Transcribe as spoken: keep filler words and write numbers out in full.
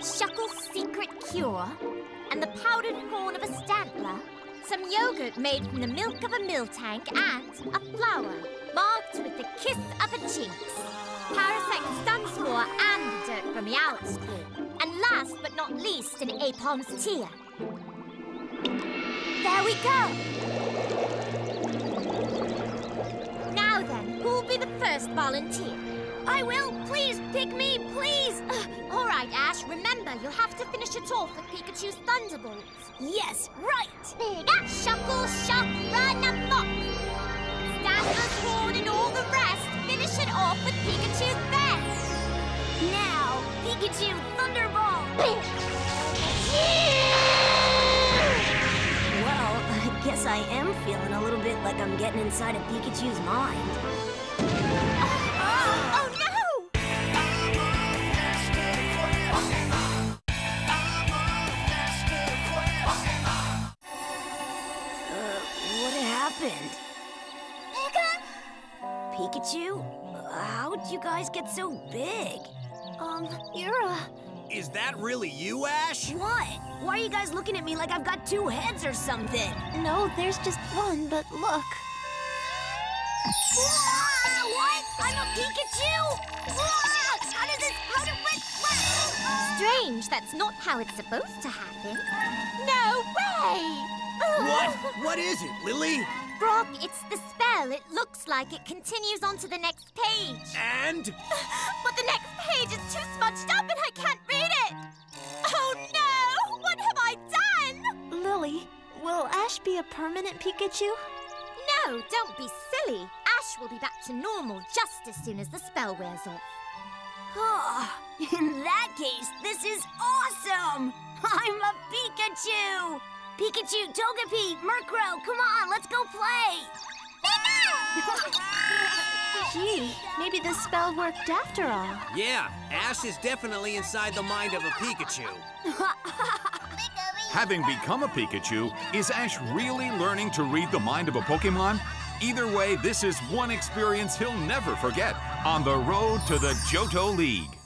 Shuckle's secret cure, and the powdered horn of a Stantler, some yogurt made from the milk of a Miltank, and a flower marked with the kiss of a Jynx, Parasect Sunswore, and the dirt from Meowth's crew, and last but not least, an Apom's tear. There we go! Now then, who'll be the first volunteer? I will! Please, pick me, please! Uh, all right, Ash, remember, you'll have to finish it off with Pikachu's Thunderbolts. Yes, right! Pika! Shuckle, shuck, run amok! Stantler's Horn and all the rest, finish it off with Pikachu's best! Now, Pikachu Thunderball! Well, I guess I am feeling a little bit like I'm getting inside of Pikachu's mind. Oh no! Uh, what happened? Pika? Pikachu? How'd you guys get so big? Um, you're a... Is that really you, Ash? What? Why are you guys looking at me like I've got two heads or something? No, there's just one, but look. Whoa, what? I'm a Pikachu? Whoa, how does this... How did it... Strange, that's not how it's supposed to happen. No way! What? What is it, Lily? Brock, it's the spell. It looks like it continues on to the next page. And? But the next page is too smudged up and I can't read it. Oh, no! What have I done? Lily, will Ash be a permanent Pikachu? No, don't be silly. Ash will be back to normal just as soon as the spell wears off. Oh, in that case, this is awesome! I'm a Pikachu! Pikachu, Togepi, Murkrow, come on, let's go play! Gee, maybe this spell worked after all. Yeah, Ash is definitely inside the mind of a Pikachu. Having become a Pikachu, is Ash really learning to read the mind of a Pokémon? Either way, this is one experience he'll never forget on the road to the Johto League.